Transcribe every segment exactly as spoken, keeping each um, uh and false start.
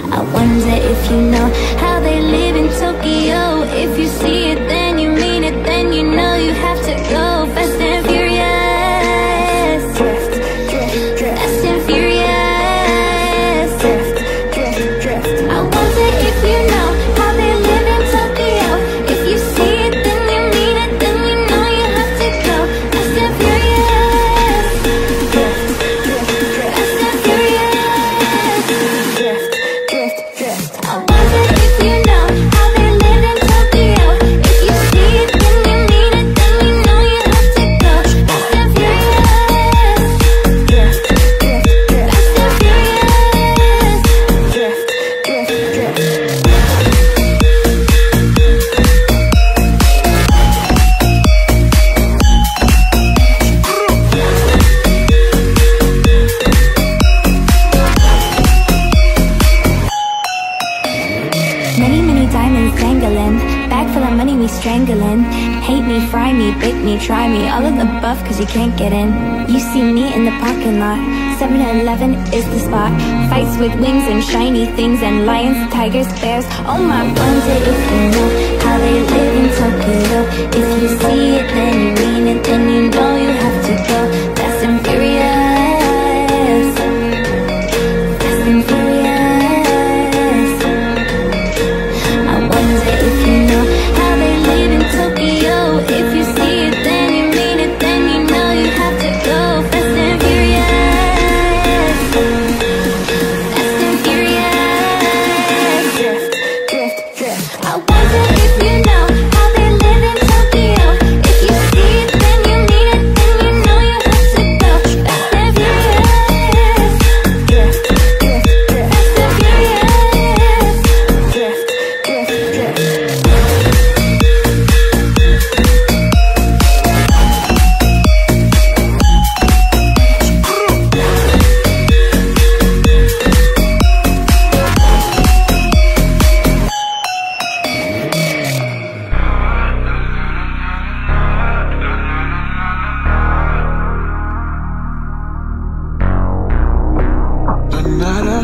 I wonder if you know how they live in Tokyo. If you see it, then you mean it, then you know you have to go. Fast and furious, drift, drift, drift. Fast and furious, drift, drift, drift. I wonder if you know how they live in Tokyo. If you see it, then you mean it, then you know you have to go. Fast and furious, drift, drift, drift. Fast and furious, drift, drift, drift. I wonder if you know how they live in Tokyo. If you see it, then you mean it, then you know you have to go. Fast and furious, drift, drift, drift. Fast and furious, drift, drift, drift. Many, many diamonds dangling, bag full of money we strangling. Hate me, fry me, bake me, try me, all of the above cause you can't get in. You see me in the parking lot, seven eleven is the spot. Fights with wings and shiny things and lions, tigers, bears. Oh my, wonder if you know how they live in Tokyo. If you see it, then you mean it, then you know you have to go. Fast and furious, fast and furious.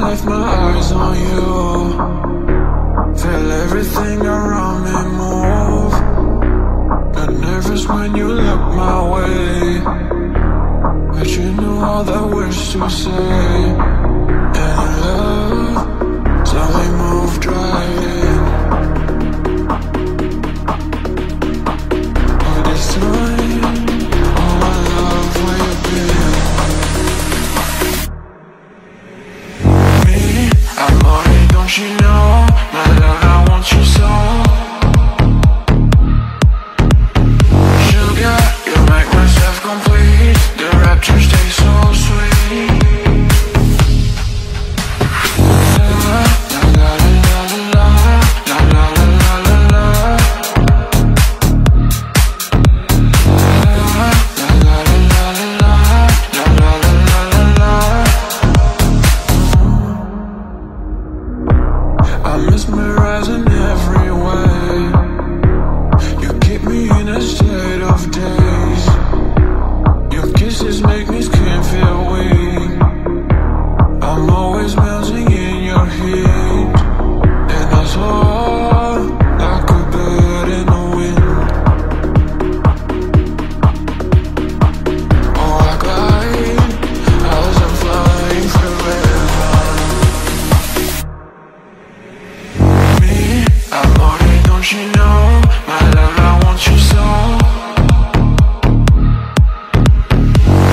Left my eyes on you. Feel everything around me move. Got nervous when you look my way, but you knew all the words to say. And love, so we moved right in. All this time, all my love, where you been? You know, my love, I want you so. Sugar, you make myself complete. The rapture stays so sweet. La la la la la la la la la la. La la la la la la la la la la. I'm mesmerizing every way. You keep me in a state of daze. Your kisses make me skin feel weak. I'm always melting in your heat. And that's all, like a bird in the wind. Oh, I glide as I'm flying forever. I'm horny, don't you know? My love, I want you so.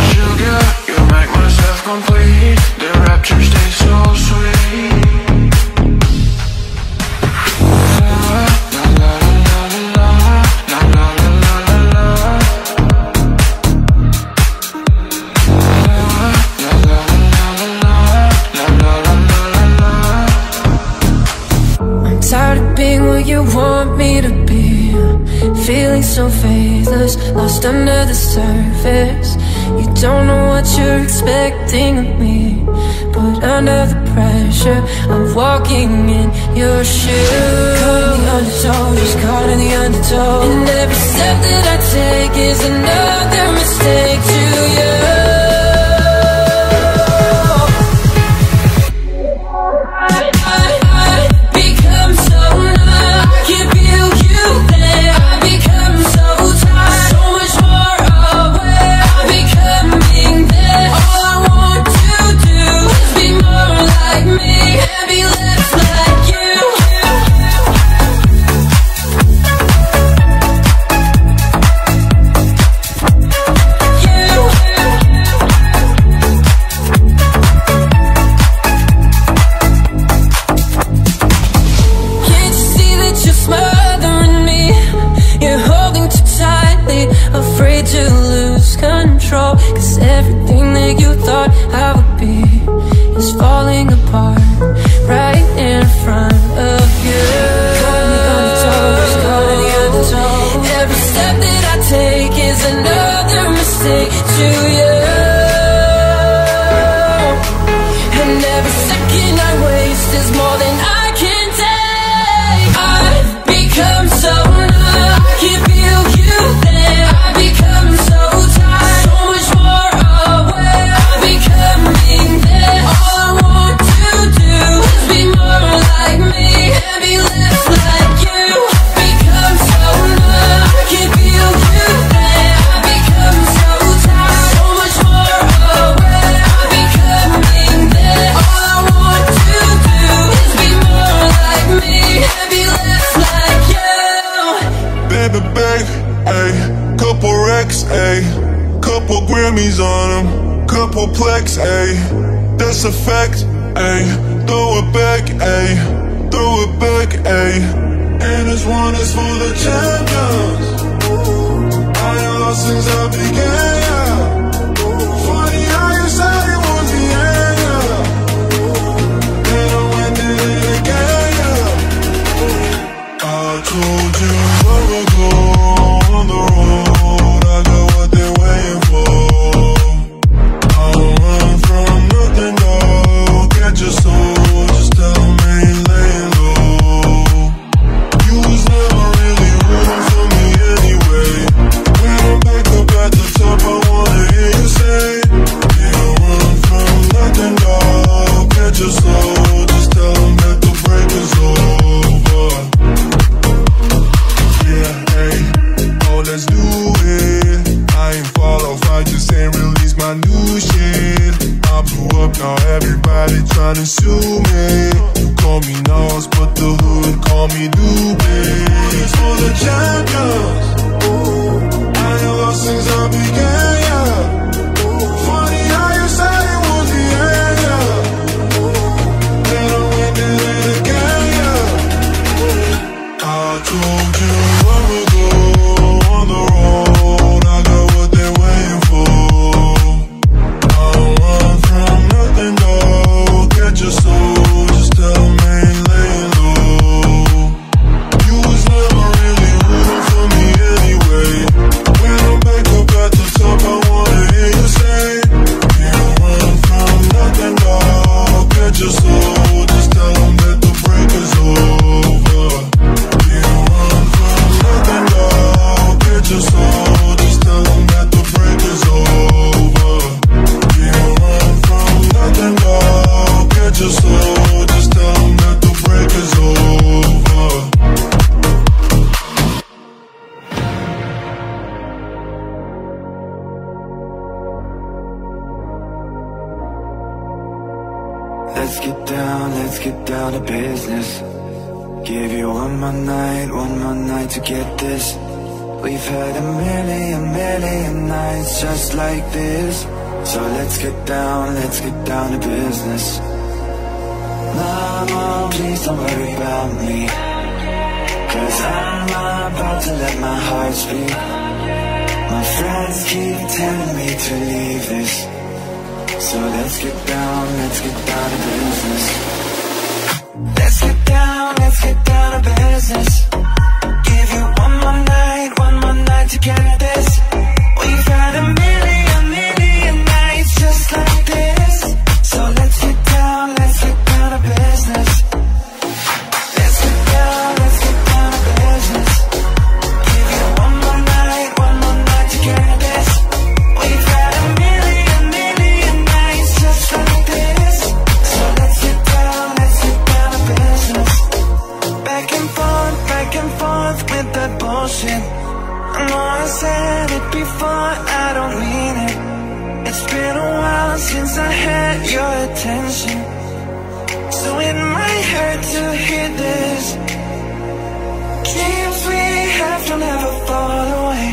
Sugar, you make myself complete. The rapture stays so sweet. You want me to be feeling so faithless, lost under the surface. You don't know what you're expecting of me, but under the pressure, I'm walking in your shoes. Caught in the undertow, just caught in the undertow. And every step that I take is another mistake to you. I is more than I can take. I've become so numb, I can't feel you there. I've become so tired, so much more aware. I'm becoming this. All I want to do is be more like me and be less like you. I've become so numb, I can't feel you there. I've become so tired, so much more aware. I'm becoming this. All I want to do is be more like me and be less like you. Baby, babe, ayy, couple wrecks, ayy, couple Grammys on them, couple Plex, ayy, that's a fact, ayy, throw it back, ayy, throw it back, ayy, and this one is for the champions. I ain't lost since I began. Funny how you said it was the end, yeah. And I went in it again, yeah. I told you long ago on the road, I got what they're waiting for. I'll run from nothing, dog. Catch your soul, just tell 'em ain't laying low. You was never really rooting for me anyway. When I'm back up at the top, I wanna hear you say, yeah, I'll run from nothing, dog. Catch your soul, just tell 'em that the break is over. Yeah, hey, oh, let's do it. I ain't fall off, I just ain't release my new shit. I blew up, now everybody tryna sue me. You call me Nas, but the hood call me Doobie. It's for the champions. I ain't lost since I began, yeah. Funny how you said it was the end, yeah. Then I went and did it again, yeah. I told you long ago on the road, I got what they're waiting for. I'll run from nothing, dog. Catch your soul, just tell 'em ain't laying low. You was never really rooting for me anyway. When I'm back up at the top, I wanna hear you say, yeah, I'll run from nothing, dog. Catch your soul, just tell 'em that the break is over. Yeah, I'll run from nothing, dog. Catch your soul, just tell 'em that the break is over. Yeah, I'll run from nothing, dog. Catch your soul, just tell 'em that the break is over. Let's get down, let's get down to business. Give you one more night, one more night to get this. We've had a million, million nights just like this. So let's get down, let's get down to business. Mama, please don't worry about me, 'cause I'm not about to let my heart speak. My friends keep telling me to leave this. So let's get down, let's get down to business. Let's get down, let's get down to business. Give you one more night, one more night to get this. We've had a million, million nights just like this. So let's get down, let's get down to business. Let's get down, let's get down to business. Give you one more night, one more night to get this. We've had a million, million nights just like this. So let's get down, let's get down to business. Back and forth, back and forth with that bullshit. I know I said it before, I don't mean it. It's been a while since I had your attention, so it might hurt to hear this. Dreams we have don't ever fall away.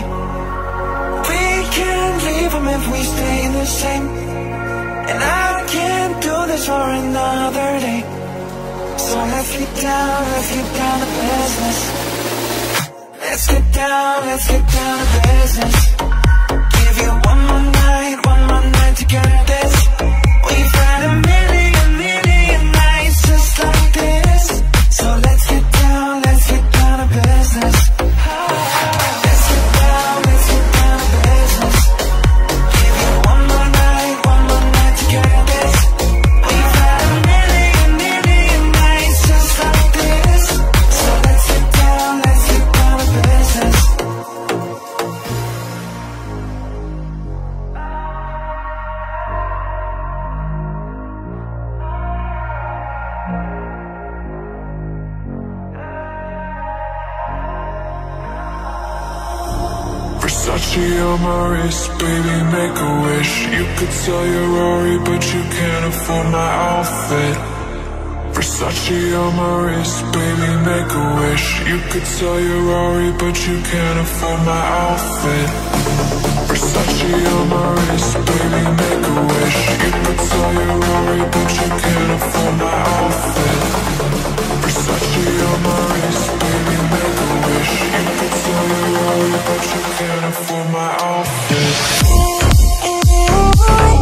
We can leave them if we stay the same. And I can't do this for another day. So let's get down, let's get down to business. Let's get down, let's get down to business. Give you one more night, one more night to get this. We've had a million, million nights just like this. So let's get down, let's get down to business. Let's get down, let's get down to business. Give you one more night, one more night to get this. We've had a million, million nights. Versace on my wrist, baby, make a wish. You could sell your Rari, but you can't afford my outfit. Versace on my wrist, baby, make a wish. You could sell your Rari, but you can't afford my outfit. Versace on my wrist, baby, make a wish. You could sell your Rari, but you can't afford my outfit. Versace on my wrist, baby, make a wish. You could sell your Rari, but you can't afford my outfit. Versace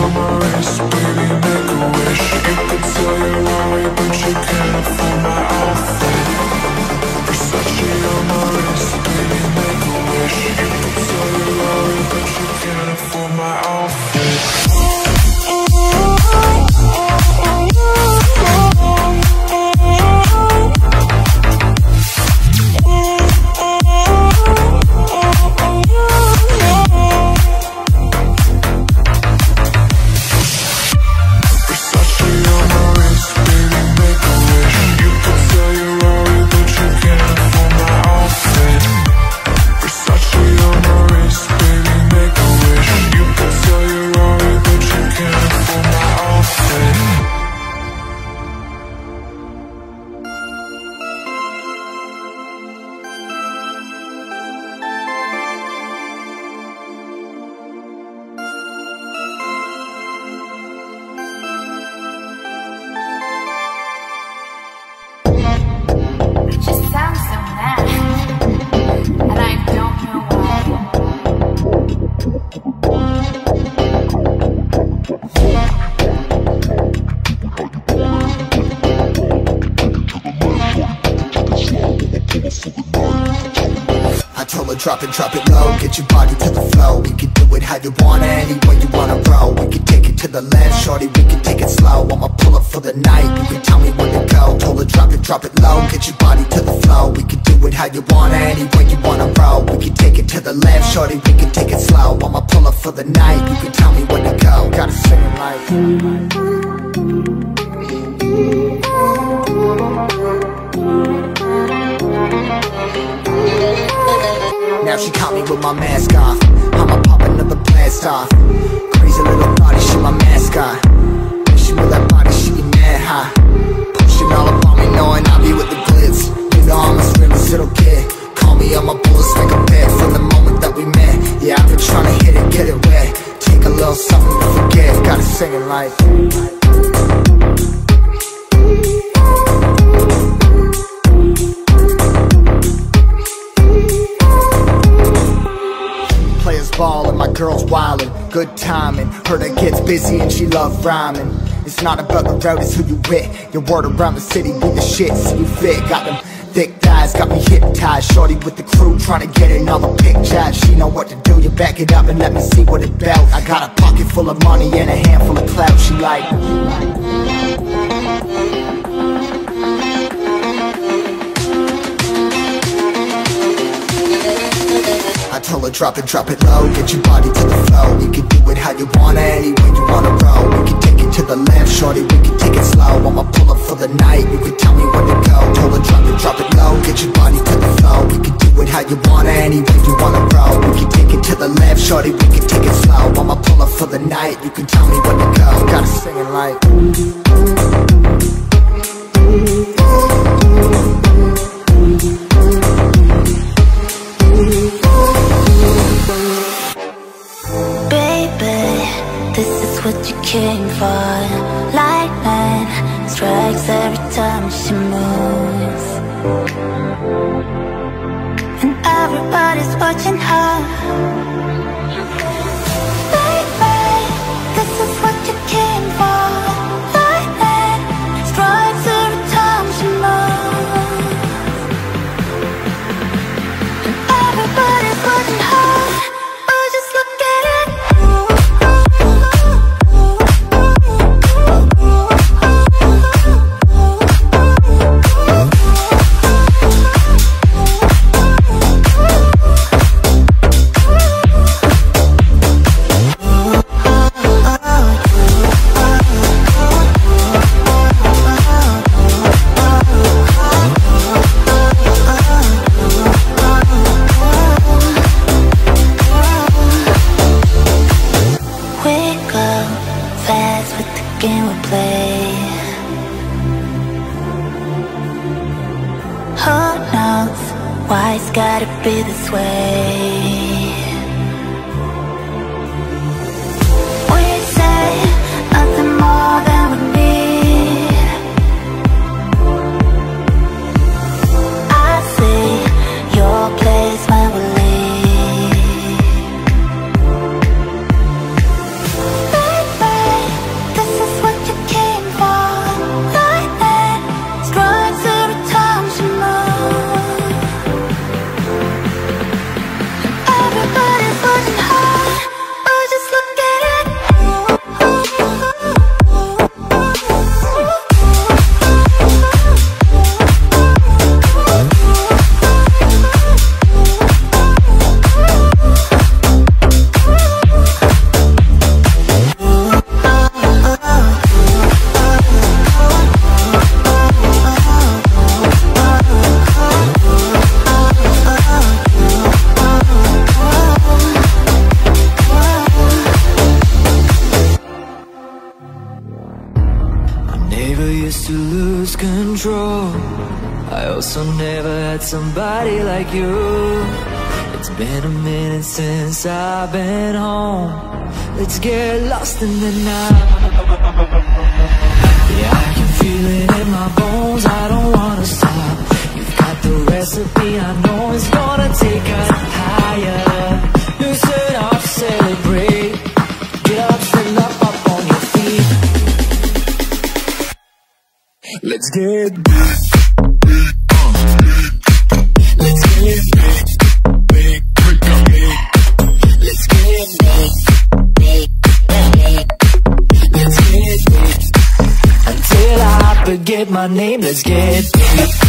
on my wrist, baby, make a wish. You could sell your Rari, but you can't afford my outfit. Versace on my wrist, baby, make a wish. You could sell your Rari, but you can't afford my outfit. Drop it, drop it low, get your body to the flow. We can do it how you want it, any way you wanna roll. We can take it to the left, shorty, we can take it slow. I'ma pull up for the night, you can tell me when to go. Told her drop it, drop it low, get your body to the flow. We can do it how you want it, any way you wanna roll. We can take it to the left, shorty, we can take it slow. I'ma pull up for the night, you can tell me when to go. Gotta sing it like. Now she caught me with my mask off. I'ma pop another blast off. Crazy little body, she my mascot. When she with that body, she be mad high. Pushing all up on me, knowing I be with the glitz. You know I'm a scrimmage little kid. Call me on my bullets like a bet from the moment that we met. Yeah, I've been trying to hit it, get it wet. Take a little something to forget. Gotta sing it like. Ballin', my girl's wildin', good timing. Heard her gets busy and she love rhyming. It's not about the route, it's who you with. Your word around the city, be the shit, see you fit. Got them thick thighs, got me hypnotized. Shorty with the crew, tryna get in all the pictures. She know what to do, you back it up and let me see what it bout. I got a pocket full of money and a handful of clout. She like, I told her drop it, drop it low, get your body to the flow. We can do it how you want it, any way you wanna roll. We can take it to the left, shorty, we can take it slow. I'ma pull up for the night, you can tell me when to go. Told her drop it, drop it low, get your body to the flow. We can do it how you want it, any way you wanna roll. We can take it to the left, shorty, we can take it slow. I'ma pull up for the night, you can tell me when to go. Gotta sing it like. What you catching fire. Lightning strikes every time she moves, and everybody's watching her. Baby, this is what you came for. Lightning strikes every time she moves, and everybody's watching her. Oh, just look at it. Somebody like you. It's been a minute since I've been home. Let's get lost in the night. Yeah, I can feel it in my bones. I don't wanna stop. You've got the recipe. I know it's gonna take us higher. You should all celebrate. Get up, stand up, up on your feet. Let's get back. Forget my name, let's get it.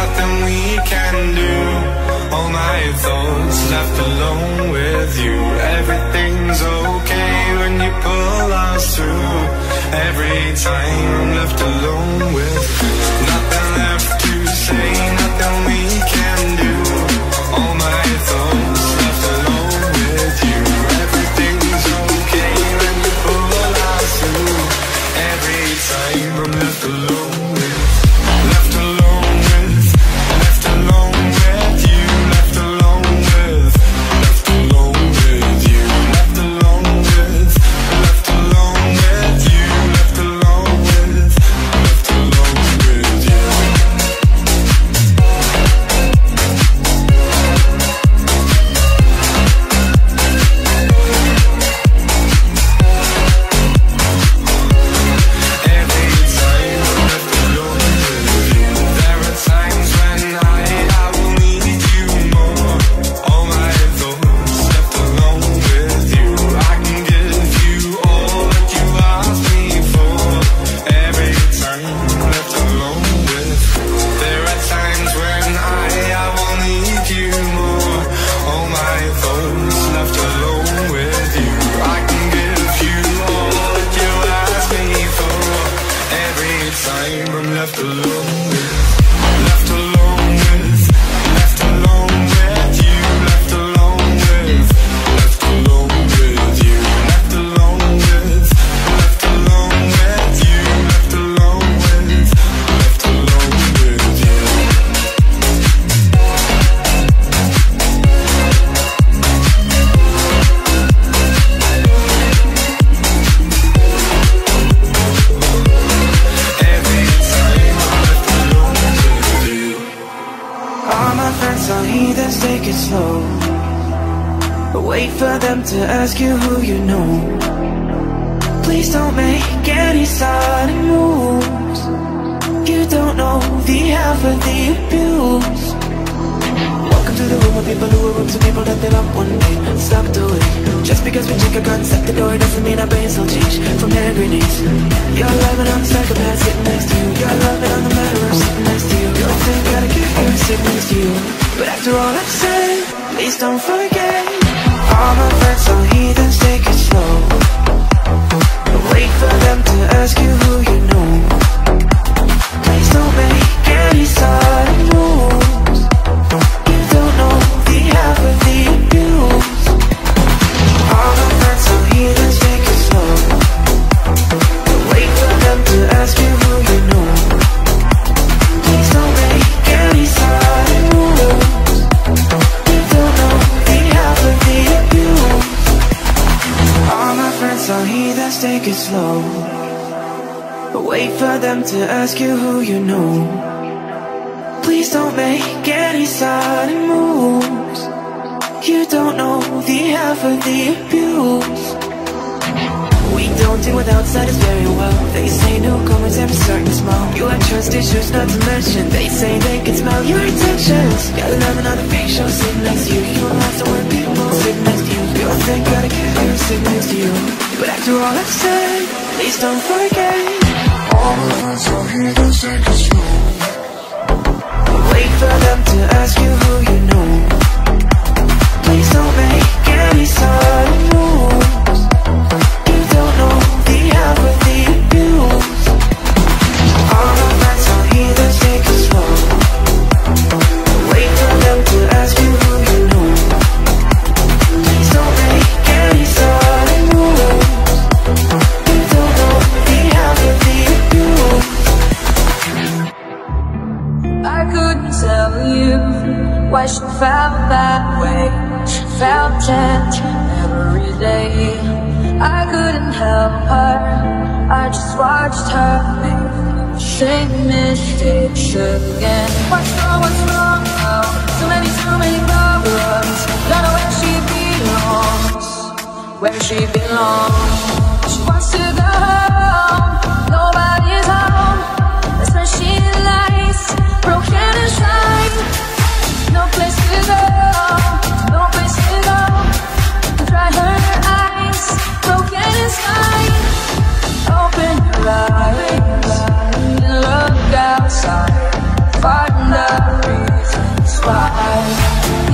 Nothing we can do all night long. best left alone with you. Everything's okay when you pull us through. Every time I'm left alone with you. Nothing left to say, nothing we can do. All my thoughts left alone with you. Everything's okay when you pull us through. Every time I'm left alone.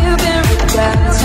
You've been rejected.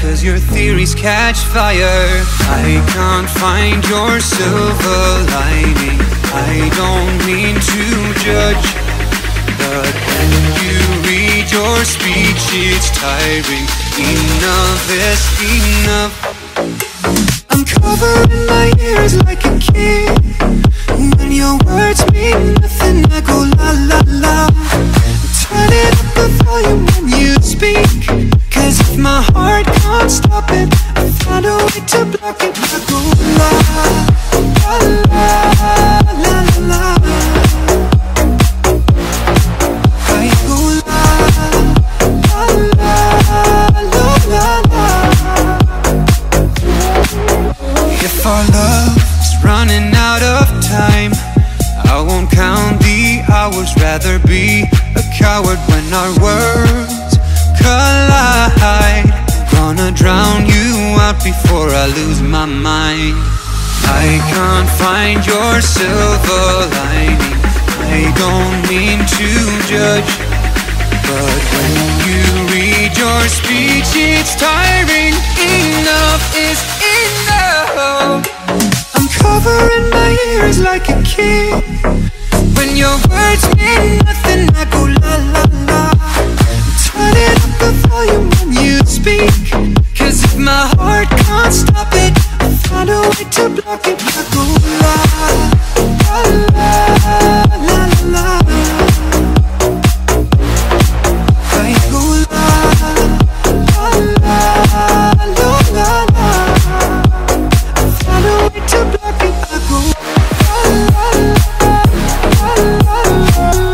'Cause your theories catch fire. I can't find your silver lining. I don't mean to judge, but when you read your speech it's tiring. Enough is enough. I'm covering my ears like a kid. When your words mean nothing I go la la la. Turning up the volume when you speak, 'cause if my heart can't stop it, I find a way to block it. I go la, la, la, la, la. I go la, la, la, la, la, la. If our love's running out of time, I won't count the hours. Rather be a coward when our words collide. before I lose my mind. I can't find your silver lining. I don't mean to judge, but when you read your speech, it's tiring. Enough is enough. I'm covering my ears like a kid. When your words mean nothing, I go la la la. Turn it up the volume when you speak, 'cause if my heart can't stop it, I'll find a way to block it. I go la la la la la. I go la la la la la la. I'll find a way to block it. I go la la la la la la.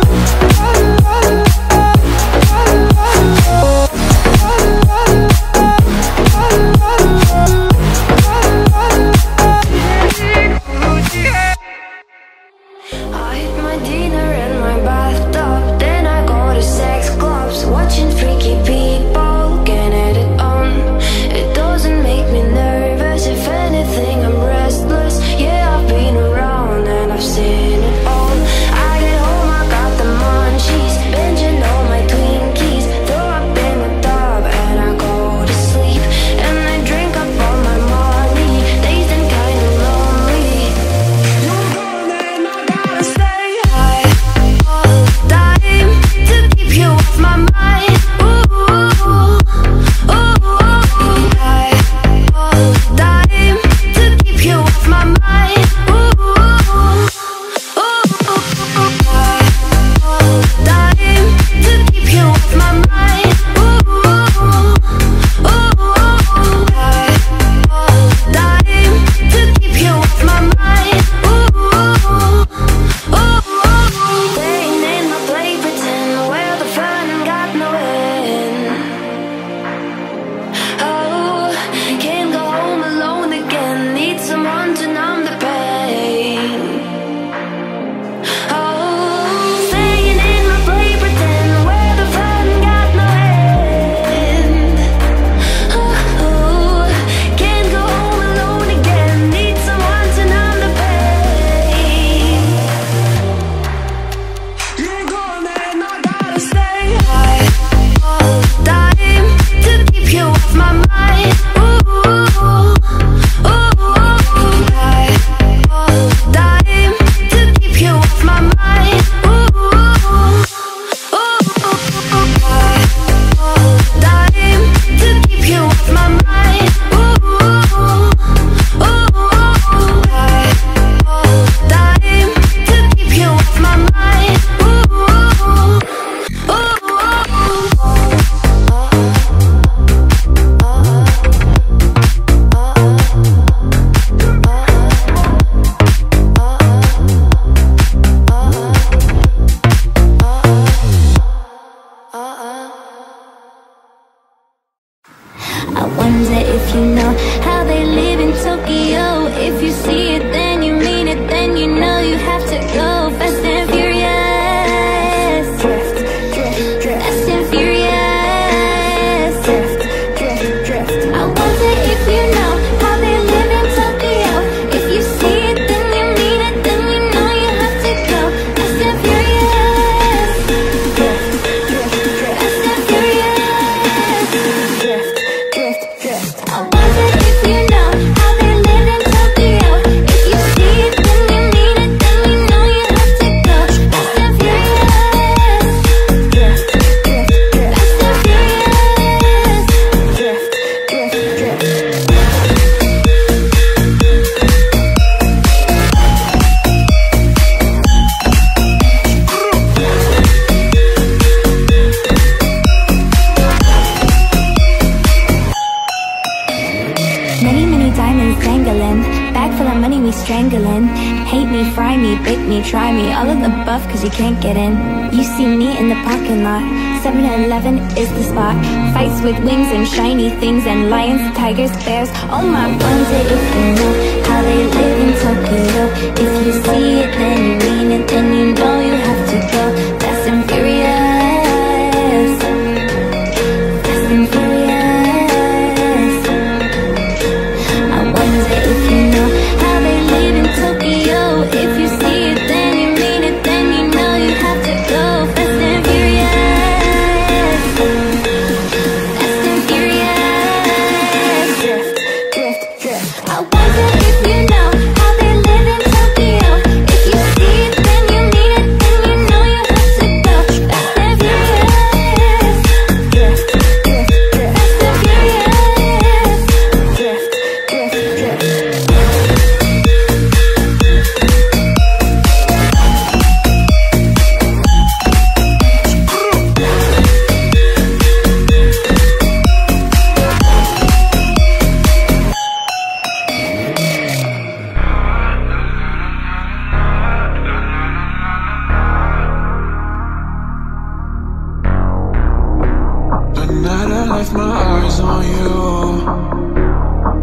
on you.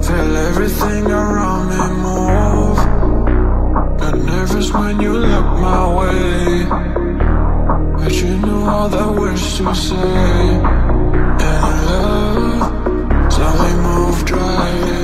Feel everything around me move. Got nervous when you look my way, but you knew all the words to say. And love slowly moved right in.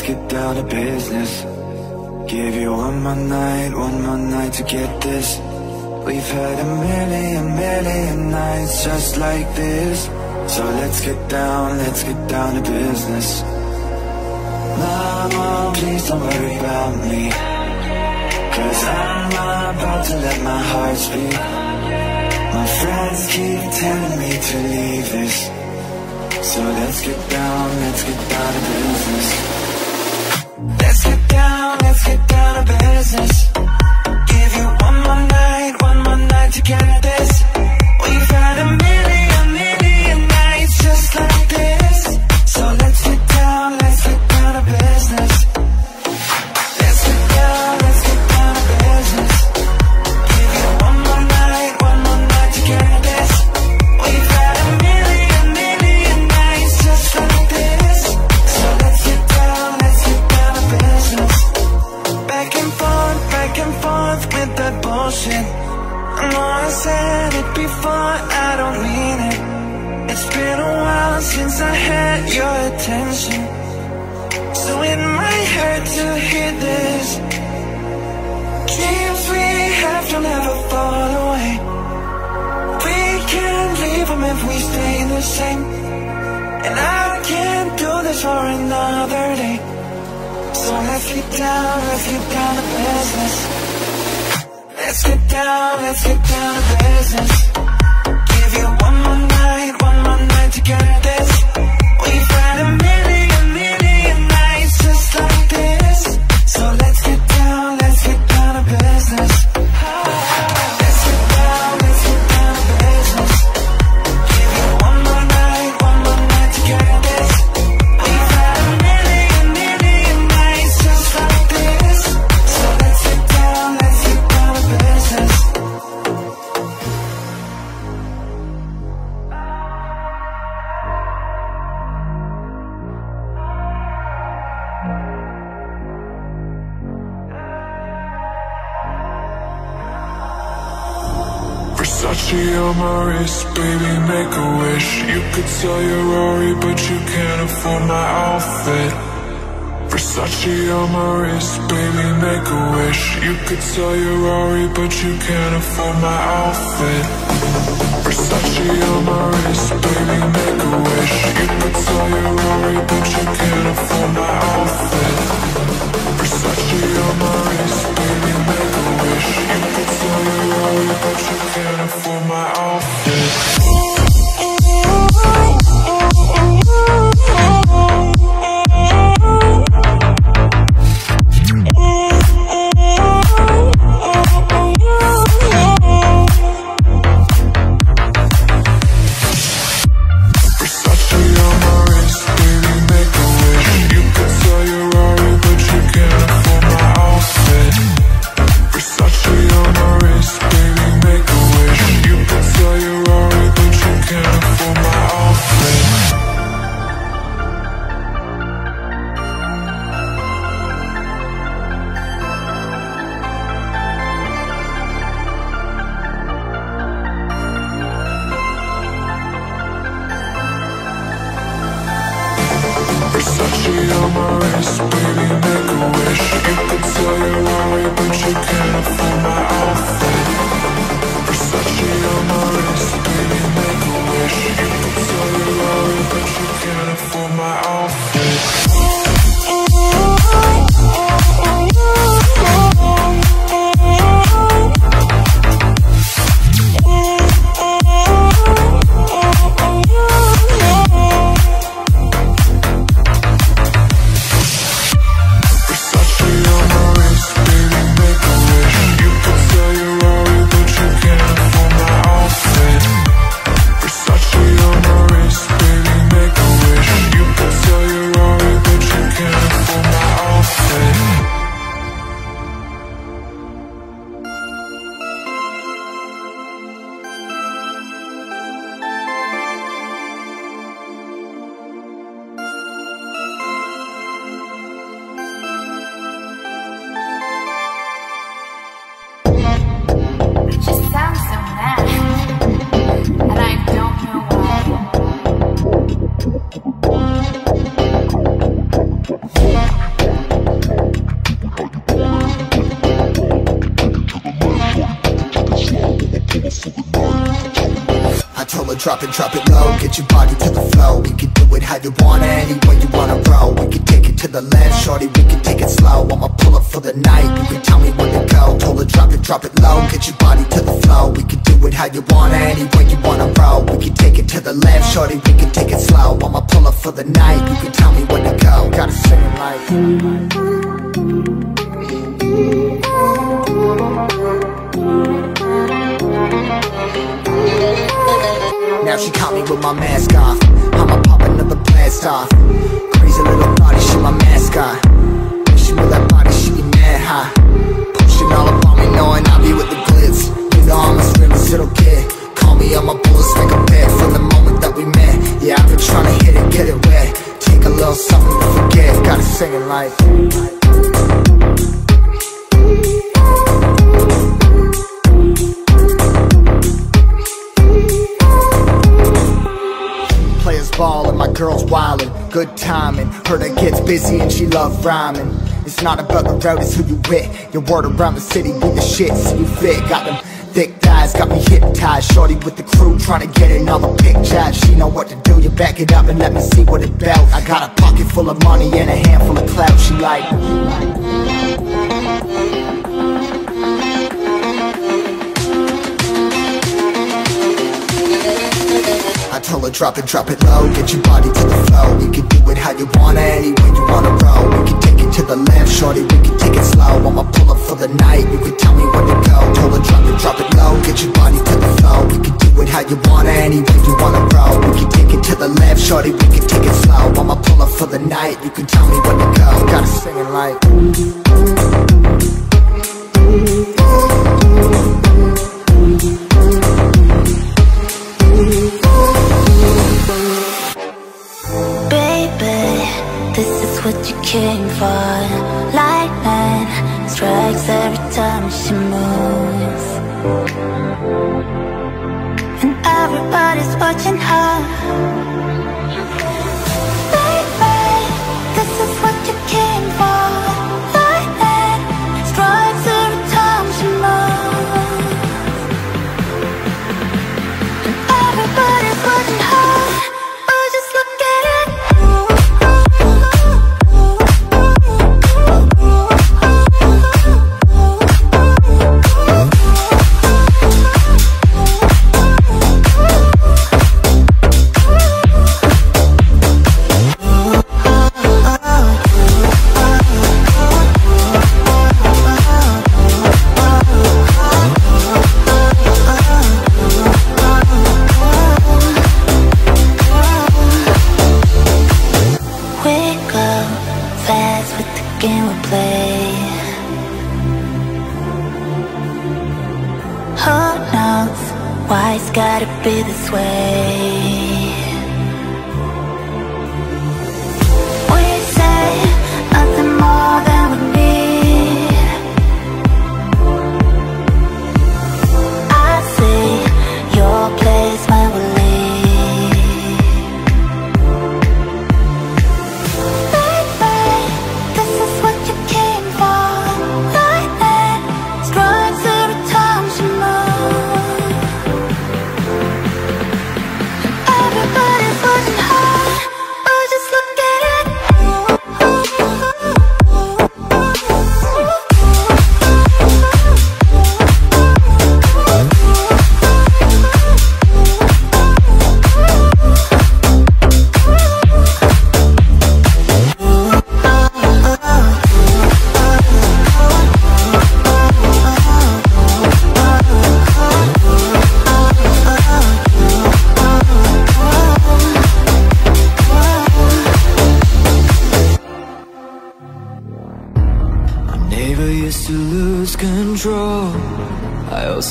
let's get down to business. Give you one more night, one more night to get this. We've had a million, million nights just like this. So let's get down, let's get down to business. Mama, please don't worry about me, 'cause I'm about to let my heart speak. My friends keep telling me to leave this. So let's get down, let's get down to business. Let's get down, let's get down to business. Give you one more night, one more night to get this. We've had a million, million nights just like this. So let's get down, let's get down to business. Let's get down, let's get down to business. Give you one more night, one more night to get this. We've had a million, million nights just like this. So let's get down, let's get down to business. Back and forth, back and forth with that bullshit. I know I said it before, I don't mean it. It's been a while since I had your attention, so it might hurt to hear this. Dreams we have don't ever fall away. We can't leave them if we stay the same. And I can't do this for another day. So let's get down, let's get down to business. Let's get down, let's get down to business. Give you one more night, one more night to get this. We've had a million, million nights just like this. So let's get down, let's get down to business. Let's get down, let's get down to business. Give you one more night, one more night to get this. We've had a million, million nights just like this. So let's get down, let's get down to business. Versace on my wrist, baby, make a wish. You could sell your Rari, but you can't afford my outfit. Versace on my wrist, baby, make a wish. You could sell your Rari, but you can't afford my outfit. Versace on my wrist, baby, make a wish. You could sell your Rari, but you can't afford my outfit. Versace on my wrist, baby, make a wish. You could sell your Rari, but you can't afford my outfit. Versace on my wrist, baby, make a wish. You could sell your Rari, but you drop it, drop it low. Get your body to the flow. We can do it how you want it, any way you wanna roll. We can take it to the limit, shorty, we can take it slow. I'ma pull up for the night, you can tell me when to go. Told her drop it, drop it low. Get your body to the flow. We can do it how you want it, any way you wanna roll. We can take it to the limit, shorty, we can take it slow. I'ma pull up for the night, you can tell me when to go. Gotta sing it like now she caught me with my mask off. I'ma pop another blast off. Crazy little naughty, she my mascot. When she move that body, she be mad high. Pushing all up on me, knowing I be with the glitz. You know I'm a scrimmage, little kid. Call me on my bullets like a bed from the moment that we met. Yeah, I've been trying to hit it, get it wet. Take a little something to forget. Gotta sing it like players ballin', my girls wildin', good timing. Heard her gets busy and she love rhyming. It's not about the route, it's who you with. Your word around the city, with the shit, so you fit. Got them thick thighs, got me hypnotized. Shorty with the crew, tryna get in all the big jobs. She know what to do, you back it up and let me see what it about. I got a pocket full of money and a handful of clout. She like I told her drop it, drop it low. Get your body to the flow. We can do it how you want it, any way you wanna roll. We can take it to the left, shorty, we can take it slow. I'ma pull up for the night, you can tell me when to go. Told her drop it, drop it low. Get your body to the flow. We can do it how you want it, any way you wanna roll. We can take it to the left, shorty, we can take it slow. I'ma pull up for the night, you can tell me when to go. Gotta sing it like what you came for. Lightning strikes every time she moves, and everybody's watching her. Baby, this is what you came for. Lightning strikes every time she moves, and everybody's watching her. Oh, just look at it. Be this way. We say nothing more than we need. I see your place when we leave. Baby, this is what you came for. Lightning strikes every time she moves.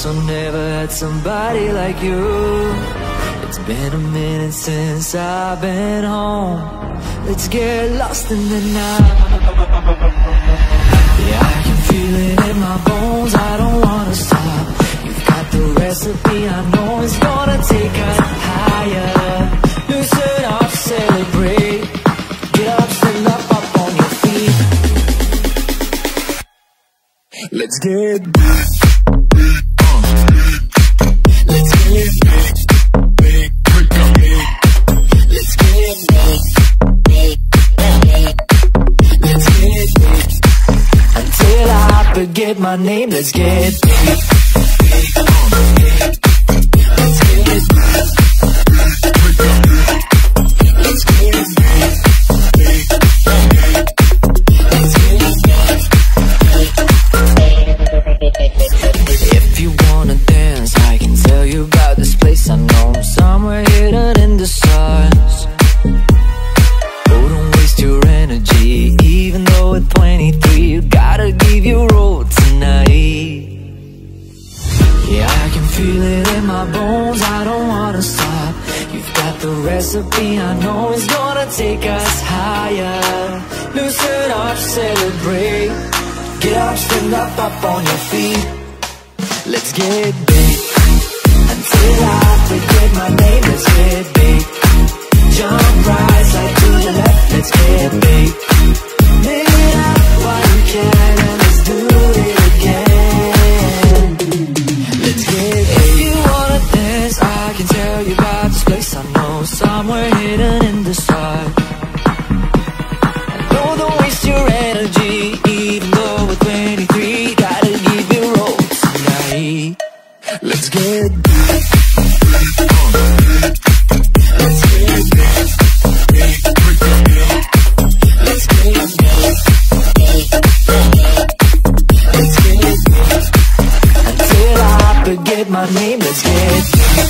So never had somebody like you. It's been a minute since I've been home. Let's get lost in the night. Yeah, I can feel it in my bones, I don't wanna stop. You've got the recipe, I know it's gonna take us higher. Loosen up, celebrate. Get up, stand up, up on your feet. Let's get back. Let's get it, big, big, big. forget my name. Let's get big. Let's get big. Let's get big. I know it's gonna take us higher. Loosen up, celebrate. Get up, stand up, up on your feet. Let's get big. Until I forget my name, let's get big. Jump, rise, slide to the left, let's get big. Make it up while you can, and let's do it again. Let's get big. If you wanna dance, I can tell you about this place. I know somewhere hidden in the sky. I know don't waste your energy. Even though we're twenty-three, gotta give you roll tonight. Let's get big. Let's get big. Let's get big. Let's get big. Until I forget my name, let's get big.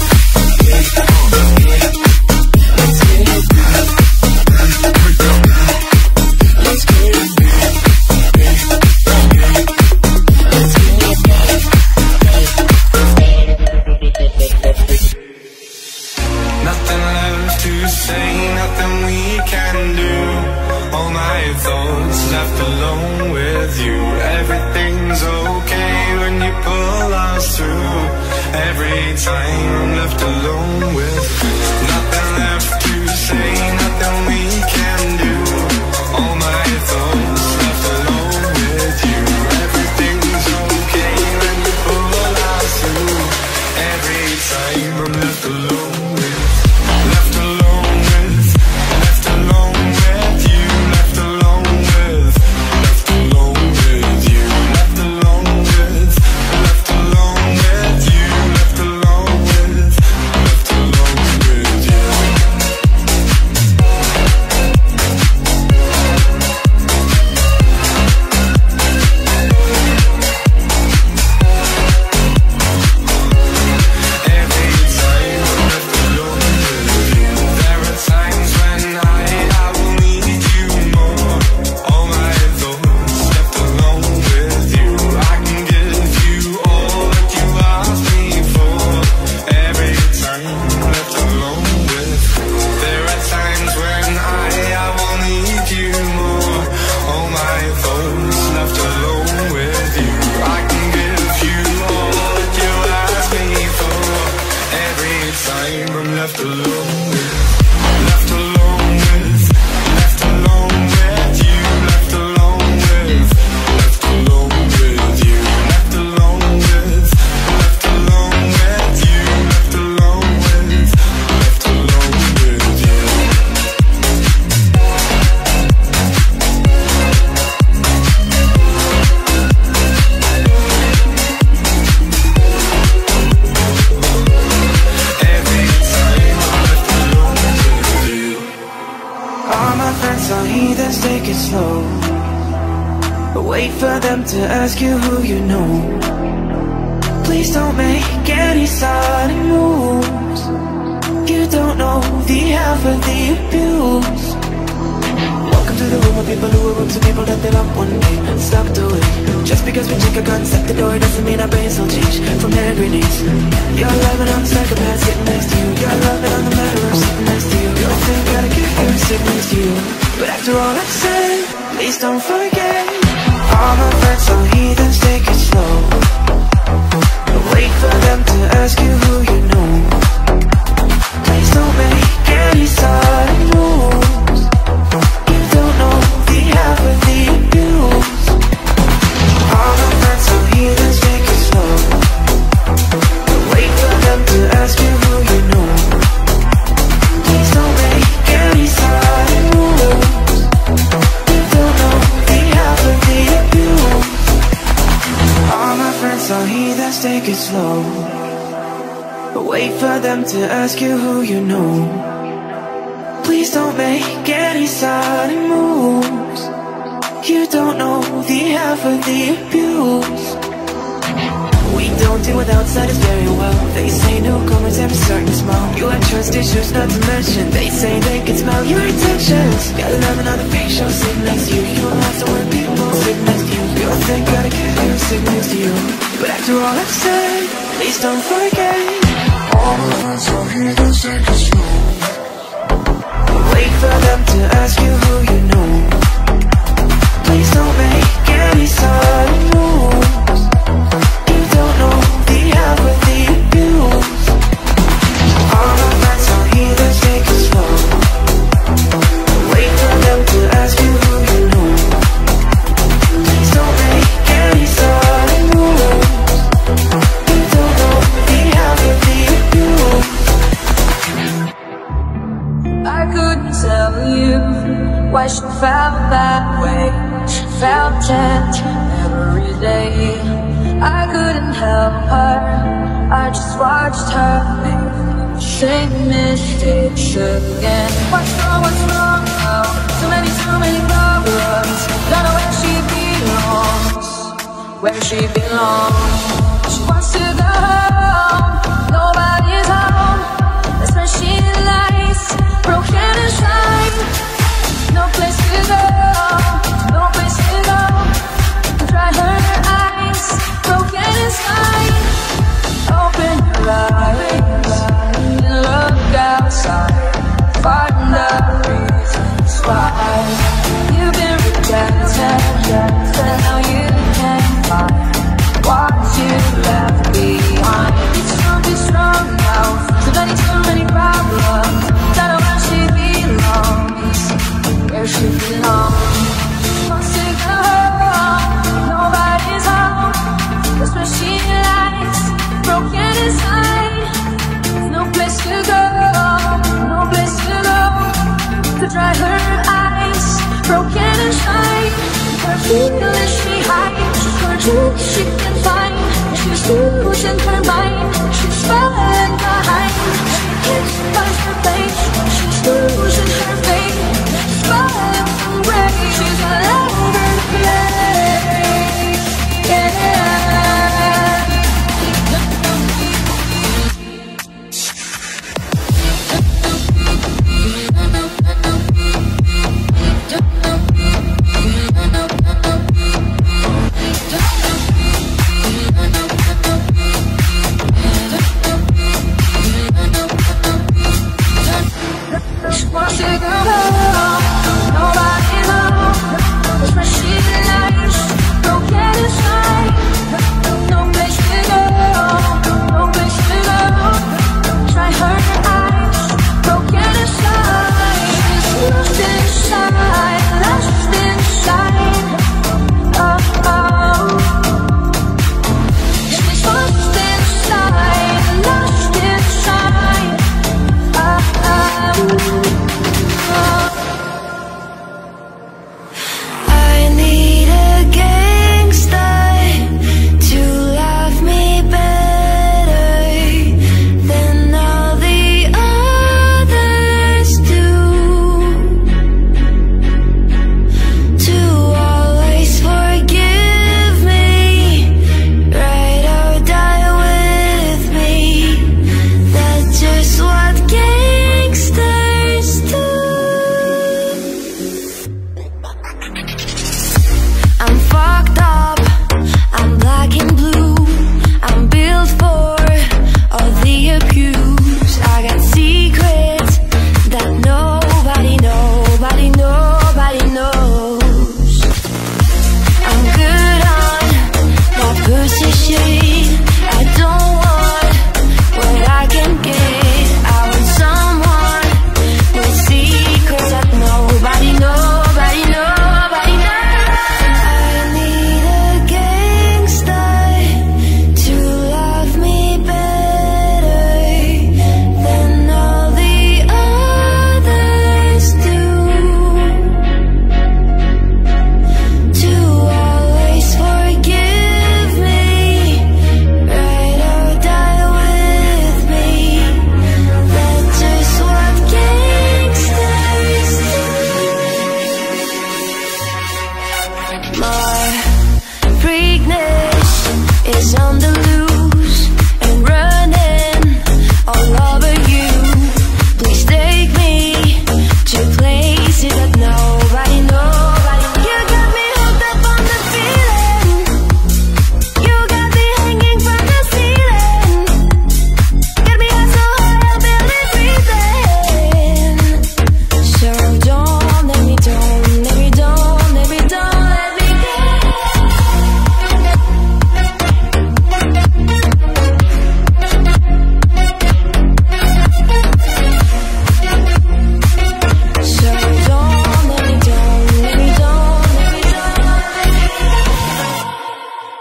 let's take it slow. But wait for them to ask you who you know. Please don't make any sudden moves. You don't know the half of the abuse. We don't deal with outsiders very well. They say newcomers have a certain smile. You have trust issues, not to mention they say they can smell your intentions. Gotta love another fake show, sit next to you. You don't have to worry, people sit next to you. You don't think gotta care, sit next to you. But after all I've said, please don't forget. All the lines are here, the seconds slow. Wait for them to ask you who you know. Please don't make any sudden moves. You don't know the half of the abuse. All the lines are here, the seconds slow. Wait for them to ask you who you know. Please don't make any sudden moves. You don't know the half of the abuse. I couldn't tell you why she felt that way. She felt it every day. I couldn't help her, I just watched her make the same mistakes again. What's wrong, what's wrong now? Too many, too many problems. Don't know where she belongs, where she belongs. She wants to go home, nobody's home. That's where she lies, broken inside. No place to go, dry her eyes, broken inside. Her feelings she hides, her truth she can find. She's losing her mind, she's falling behind. She can't find her place, she's losing her faith. She's falling from grace, she's a louder place. She wants to go is on the loose and running all over you. Please take me to places that nobody knows. You got me hooked up on the feeling. You got me hanging from the ceiling. Got me up so high, I barely breathing. So don't let me down, let me down, let me down, let me down. So don't let me down, let me down, let me down, let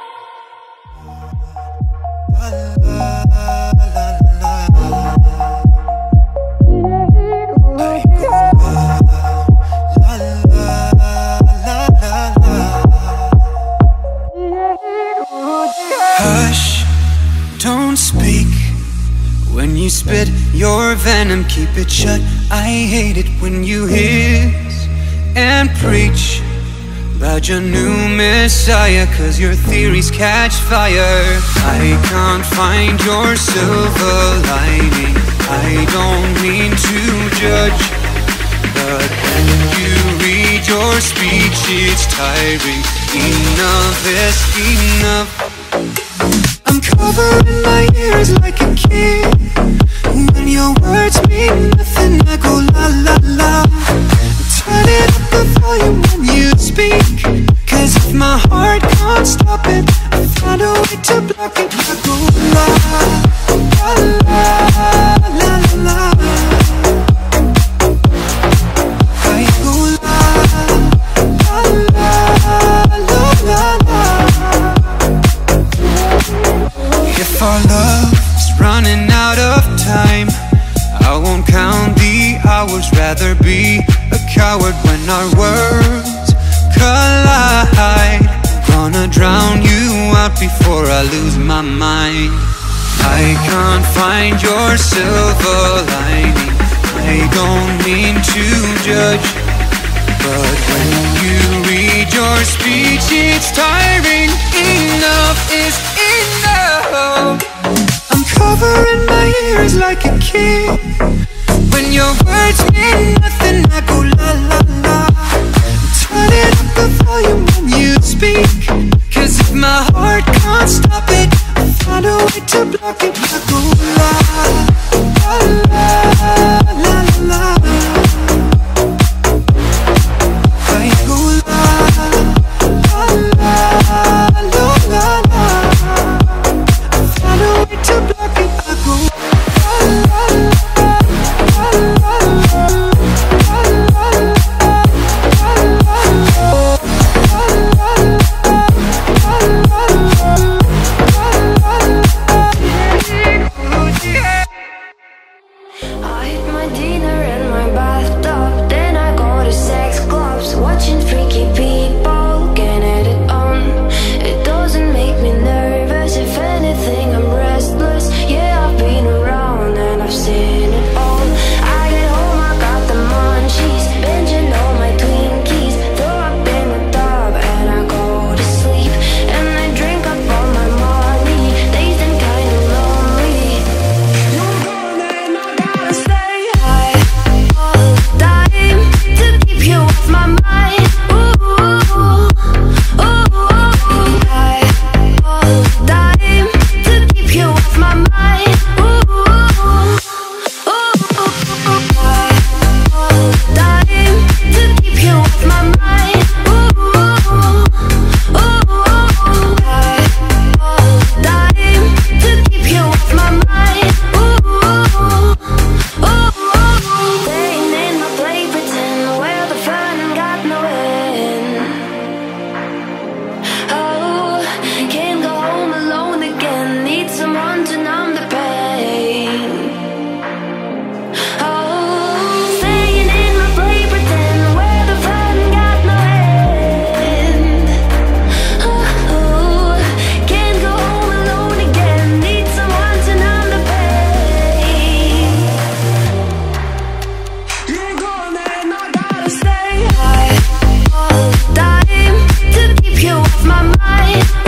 me down. Hush, don't speak. When you spit your venom, keep it shut. I hate it when you hiss and preach about your new messiah, cause your theories catch fire. I can't find your silver lining. I don't mean to judge, but when you read your speech it's tiring. Enough is enough. I'm covering my ears like a kid. When your words mean nothing I go la la la. Turn it up the volume when you speak, cause if my heart can't stop it I find a way to block it. I go la la la la la. I go la la la la la la. If our love's running out of time, I won't count the hours, rather be a coward when our worlds collide. Gonna drown you out before I lose my mind. I can't find your silver lining. I don't mean to judge, but when you read your speech it's tiring. Enough is enough. I'm covering my ears like a kid. When your words mean nothing I go la la la. Turn it up the volume when you speak, cause if my heart can't stop it I find a way to block it. I go la la la la la. I go la la la la la la. I find a way to block it. I go la la la la la la la la la la. I eat my dinner in my bathtub, then I go to sex clubs, watching freaky people getting it on. It doesn't make me nervous, if anything I'm restless. Yeah, I've been around and I've seen it all. I get home, I got the munchies, binging all my Twinkies, throw up in the tub and I go to sleep. And I drink up all my money, things I'm kind of lonely. I stay high all the time to keep you off my mind. Ooh, ooh, ooh. High all the time to keep you off my mind. Ooh, ooh. High all the time to keep you off my mind. Ooh, ooh. High all the time to keep you off my mind. Ooh, ooh. Playing in my play, pretend where the fun got no end. Oh, can't go home alone again. Need someone to numb the pain. Oh, staying in my play, pretend where the fun got no end. Oh, can't go home alone again. Need someone to numb the pain. Stay high all the time to keep you off my mind.